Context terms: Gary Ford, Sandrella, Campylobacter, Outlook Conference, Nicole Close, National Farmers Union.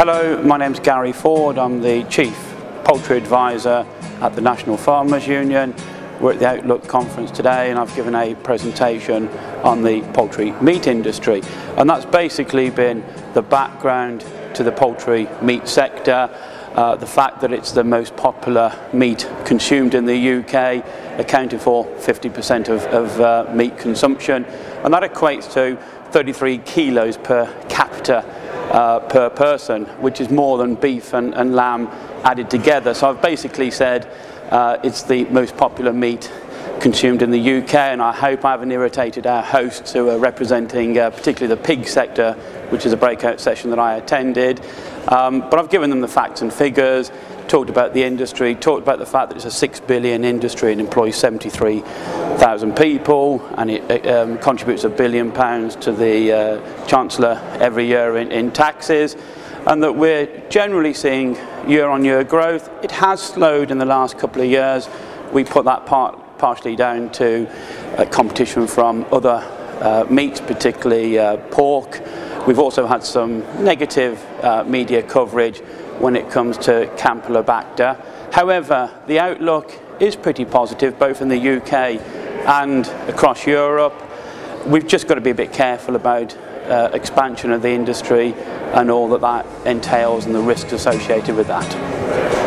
Hello, my name's Gary Ford. I'm the Chief Poultry Advisor at the National Farmers Union. We're at the Outlook Conference today and I've given a presentation on the poultry meat industry, and that's basically been the background to the poultry meat sector, the fact that it's the most popular meat consumed in the UK, accounting for 50% of meat consumption, and that equates to 33 kilos per capita per person, which is more than beef and lamb added together. So I've basically said it's the most popular meat consumed in the UK, and I hope I haven't irritated our hosts who are representing particularly the pig sector, which is a breakout session that I attended. But I've given them the facts and figures, talked about the industry, talked about the fact that it's a $6 billion industry and employs 73,000 people, and it contributes £1 billion to the Chancellor every year in taxes, and that we're generally seeing year-on-year growth. It has slowed in the last couple of years. We put that partially down to competition from other meats, particularly pork. We've also had some negative media coverage when it comes to Campylobacter. However, the outlook is pretty positive, both in the UK and across Europe. We've just got to be a bit careful about expansion of the industry and all that entails and the risks associated with that.